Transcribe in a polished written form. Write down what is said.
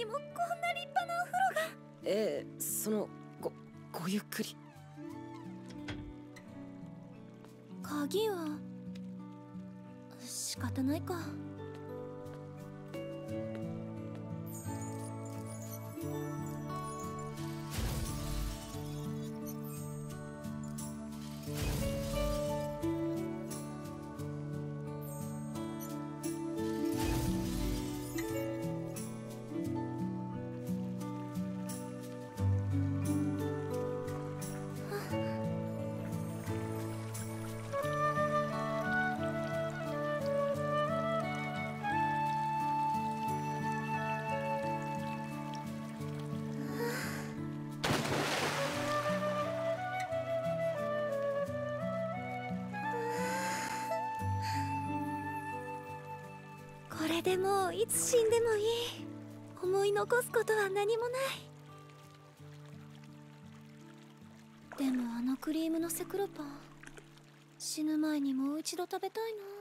にもこんな立派なお風呂が。ええ、そのごゆっくり。鍵は仕方ないか。でもいつ死んでもいい。思い残すことは何もない。でもあのクリームのセクロパン、死ぬ前にもう一度食べたいな。